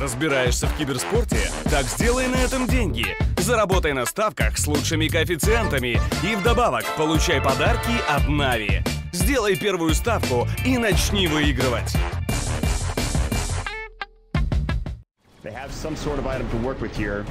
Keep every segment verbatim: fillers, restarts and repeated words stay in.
Разбираешься в киберспорте? Так сделай на этом деньги. Заработай на ставках с лучшими коэффициентами и вдобавок получай подарки от Нави. Сделай первую ставку и начни выигрывать. They have some sort of item to work with here.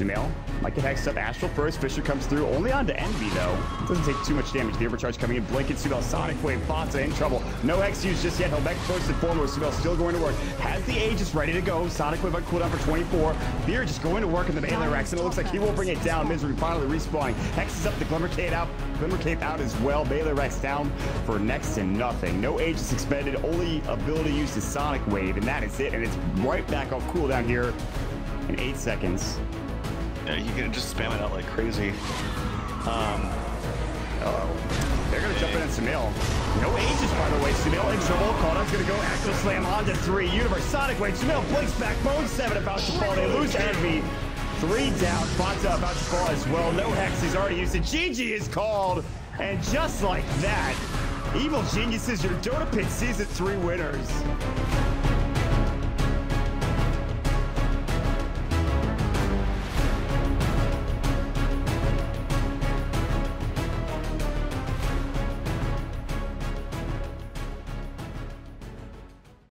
Sumail might get hexed up. Astral first. Fisher comes through. Only onto Envy, though. Doesn't take too much damage. The overcharge coming in. Blanket Sumail. Sonic Wave. Fonza in trouble. No hex used just yet. Helbeck first and foremost. Sumail still going to work. Has the Aegis ready to go. Sonic Wave on cooldown for twenty-four. Fear just going to work in the Baylor Rex, and it looks like he will bring it down. Misery finally respawning. Hexes up the Glimmercade out. Glimmer Cape out as well. Baylor Rex down for next to nothing. No Aegis expended. Only ability used is Sonic Wave, and that is it. And it's right back off cooldown here in eight seconds. Yeah, you can just spam it out like crazy. Um, uh-oh. They're going to jump in on Sumail. No Aegis, by the way. Sumail in trouble. Caldout's going to go. Axle Slam onto three. Universe, Sonic Wave. Sumail blinks back. Bone seven about to fall. They lose Envy. Three down. Fonza about to fall as well. No hex. He's already used it. G G is called. And just like that, Evil Geniuses, your Dota Pit Season three winners.